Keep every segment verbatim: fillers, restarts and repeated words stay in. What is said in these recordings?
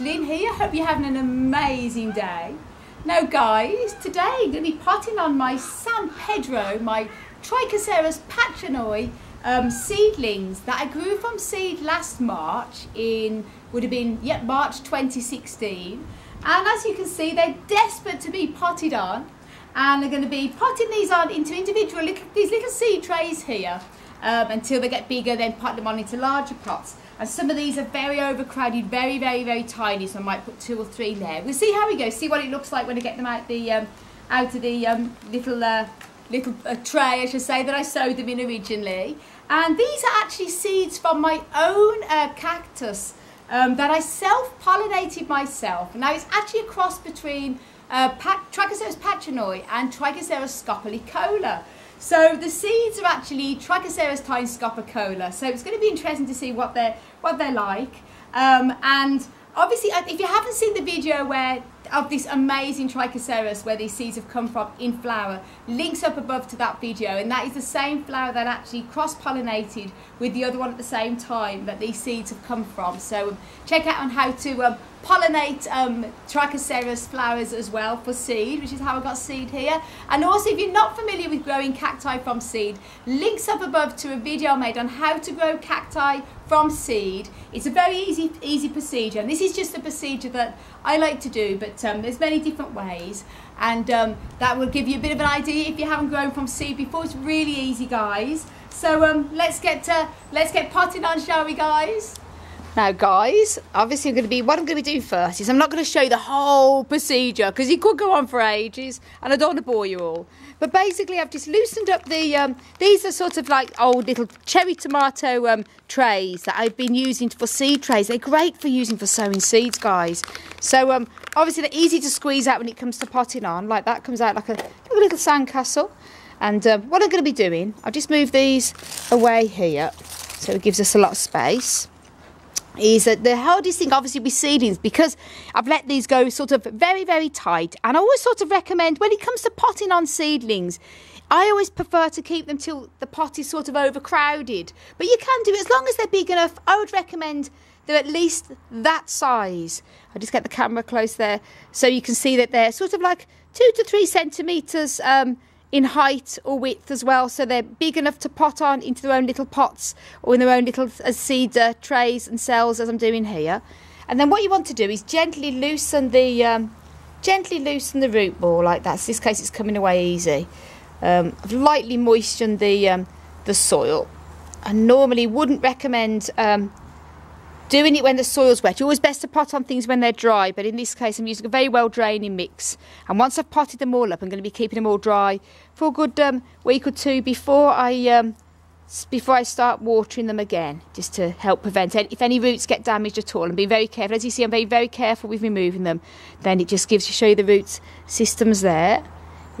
Lynn here. Hope you're having an amazing day. Now guys, today I'm going to be potting on my San Pedro, my Trichocereus pachanoi um, seedlings that I grew from seed last March in, would have been, yep, March twenty sixteen. And as you can see, they're desperate to be potted on. And they're going to be potting these on into individual, little, these little seed trays here um, until they get bigger, then pot them on into larger pots. And some of these are very overcrowded, very, very, very tiny, so I might put two or three there. We'll see how we go, see what it looks like when I get them out, the, um, out of the um, little, uh, little uh, tray, I should say, that I sowed them in originally. And these are actually seeds from my own uh, cactus um, that I self-pollinated myself. Now it's actually a cross between uh, Trichocereus pachanoi and Trichocereus scopulicola. So the seeds are actually Trichocereus times scopulicola. So it's going to be interesting to see what they're, what they're like. Um, and obviously, if you haven't seen the video where of this amazing Trichocereus where these seeds have come from in flower, links up above to that video. And that is the same flower that actually cross-pollinated with the other one at the same time that these seeds have come from. So um, check out on how to um, pollinate um, Trichocereus flowers as well for seed, which is how I got seed here. And also, if you're not familiar with growing cacti from seed, links up above to a video made on how to grow cacti from seed. It's a very easy, easy procedure. And this is just a procedure that I like to do, but um, there's many different ways. And um, that will give you a bit of an idea if you haven't grown from seed before. It's really easy, guys. So um, let's get uh, let's get potted on, shall we, guys? Now guys, obviously I'm going to be, what I'm going to do first is I'm not going to show you the whole procedure because it could go on for ages and I don't want to bore you all. But basically I've just loosened up the, um, these are sort of like old little cherry tomato um, trays that I've been using for seed trays. They're great for using for sowing seeds, guys. So um, obviously they're easy to squeeze out when it comes to potting on, like that comes out like a, like a little sandcastle. And um, what I'm going to be doing, I'll just move these away here so it gives us a lot of space. Is that the hardest thing obviously with seedlings, because I've let these go sort of very very tight, and I always sort of recommend when it comes to potting on seedlings, I always prefer to keep them till the pot is sort of overcrowded, but you can do it as long as they're big enough. I would recommend they're at least that size. I'll just get the camera close there so you can see that they're sort of like two to three centimetres um, in height or width as well, so they're big enough to pot on into their own little pots or in their own little uh, seed uh, trays and cells, as I'm doing here. And then what you want to do is gently loosen the um, gently loosen the root ball like that. So in this case, it's coming away easy. Um, I've lightly moistened the um, the soil. I normally wouldn't recommend um, doing it when the soil's wet. You're always best to pot on things when they're dry, but in this case I'm using a very well draining mix. And once I've potted them all up, I'm going to be keeping them all dry for a good um, week or two before I um, before I start watering them again, just to help prevent any, if any roots get damaged at all. And be very careful. As you see, I'm very very careful with removing them. Then it just gives you show you the root systems there.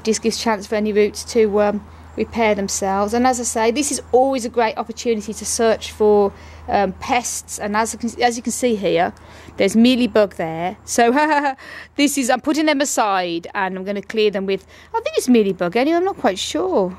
It just gives chance for any roots to um, repair themselves. And as I say, this is always a great opportunity to search for um, pests. And as, as you can see here, there's Mealybug there. So this is, I'm putting them aside and I'm going to clear them with, I think it's Mealybug anyway, I'm not quite sure.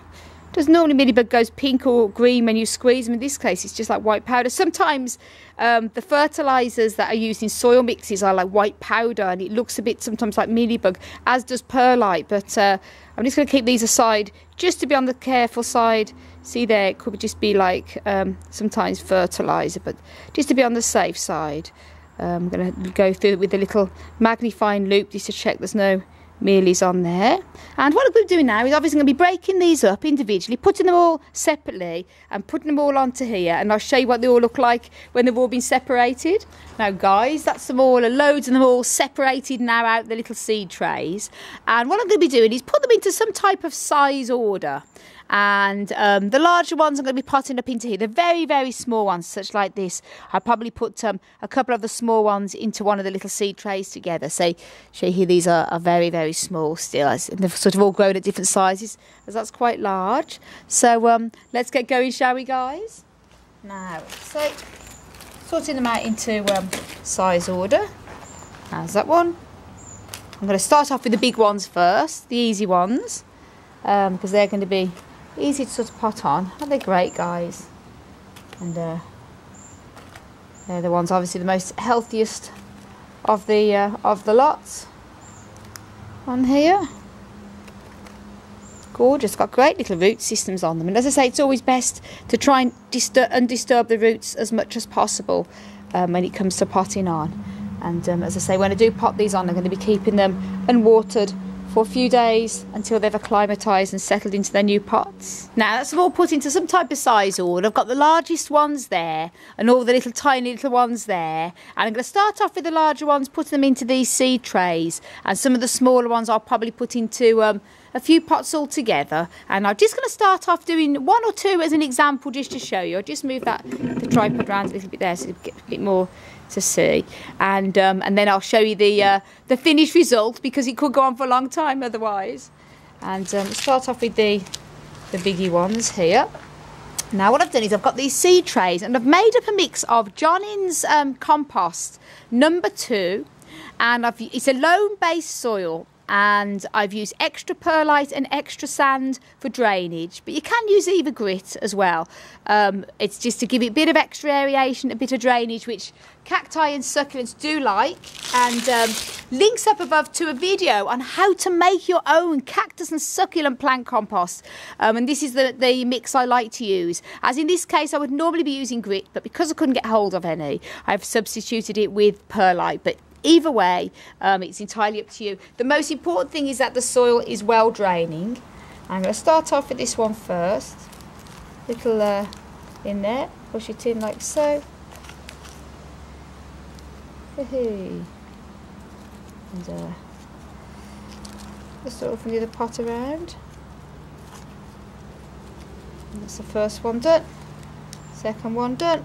Does normally Mealybug goes pink or green when you squeeze them. In this case, it's just like white powder. Sometimes um, the fertilisers that are used in soil mixes are like white powder, and it looks a bit sometimes like Mealybug, as does perlite. But uh, I'm just going to keep these aside just to be on the careful side. See there, it could just be like um, sometimes fertiliser, but just to be on the safe side. Um, I'm going to go through it with a little magnifying loop just to check there's no mealies on there. And what we're doing now is obviously going to be breaking these up individually, putting them all separately and putting them all onto here, and I'll show you what they all look like when they've all been separated. Now guys, that's them all, loads of them all separated now out the little seed trays. And what I'm going to be doing is put them into some type of size order. And um, the larger ones I'm going to be potting up into here. The very, very small ones, such like this, I'll probably put um, a couple of the small ones into one of the little seed trays together. So, show you here, these are, are very, very small still. And they've sort of all grown at different sizes, as that's quite large. So, um, let's get going, shall we, guys? Now, so, sorting them out into um, size order. How's that one? I'm going to start off with the big ones first, the easy ones, um, because they're going to be easy to sort of pot on. Oh, they're great, guys. And uh, they're the ones, obviously, the most healthiest of the uh, of the lots on here. Gorgeous, got great little root systems on them, and as I say, it's always best to try and disturb and disturb the roots as much as possible um, when it comes to potting on. And um, as I say, when I do pot these on, I'm going to be keeping them unwatered for a few days until they've acclimatised and settled into their new pots. Now that's all put into some type of size order. I've got the largest ones there and all the little tiny little ones there, and I'm going to start off with the larger ones, putting them into these seed trays, and some of the smaller ones I'll probably put into um, a few pots all together. And I'm just going to start off doing one or two as an example just to show you. I'll just move that the tripod around a little bit there so you get a bit more to see, and um, and then I'll show you the uh, the finished result, because it could go on for a long time otherwise. And um, start off with the the biggie ones here. Now what I've done is I've got these seed trays, and I've made up a mix of John Innes um, compost number two, and I've, it's a loam based soil, and I've used extra perlite and extra sand for drainage, but you can use either grit as well. Um, it's just to give it a bit of extra aeration, a bit of drainage, which cacti and succulents do like. And um, links up above to a video on how to make your own cactus and succulent plant compost, um, and this is the, the mix I like to use. As in this case, I would normally be using grit, but because I couldn't get hold of any, I've substituted it with perlite. But either way, um, it's entirely up to you. The most important thing is that the soil is well draining. I'm going to start off with this one first. Little uh, in there, push it in like so. And uh, just sort of from the other pot around. And that's the first one done. Second one done.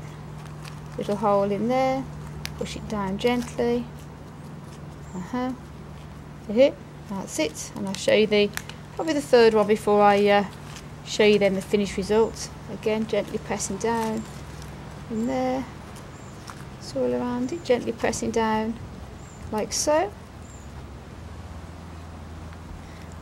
Little hole in there. Push it down gently. Uh-huh. That's it. And I'll show you the probably the third one before I uh, show you then the finished result. Again, gently pressing down in there, soil around it, gently pressing down like so.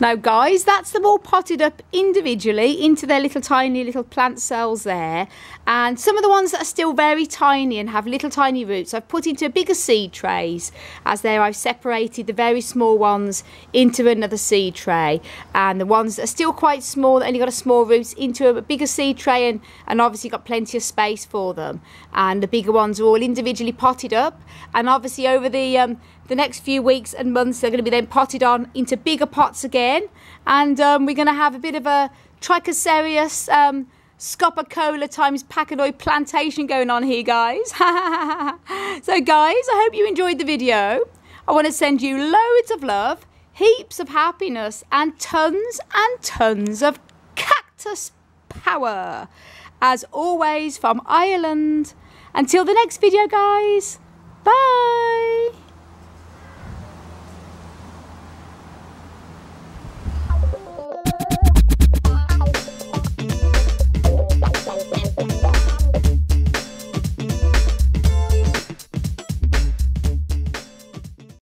Now guys, that's them all potted up individually into their little tiny little plant cells there, and some of the ones that are still very tiny and have little tiny roots I've put into bigger seed trays. As there, I've separated the very small ones into another seed tray, and the ones that are still quite small that only got a small roots into a bigger seed tray, and, and obviously got plenty of space for them. And the bigger ones are all individually potted up, and obviously over the um, the next few weeks and months they're going to be then potted on into bigger pots again. And um, we're going to have a bit of a Trichocereus um, scopulicola times pachanoi plantation going on here, guys. So guys, I hope you enjoyed the video. I want to send you loads of love, heaps of happiness, and tons and tons of cactus power, as always, from Ireland. Until the next video, guys. Bye.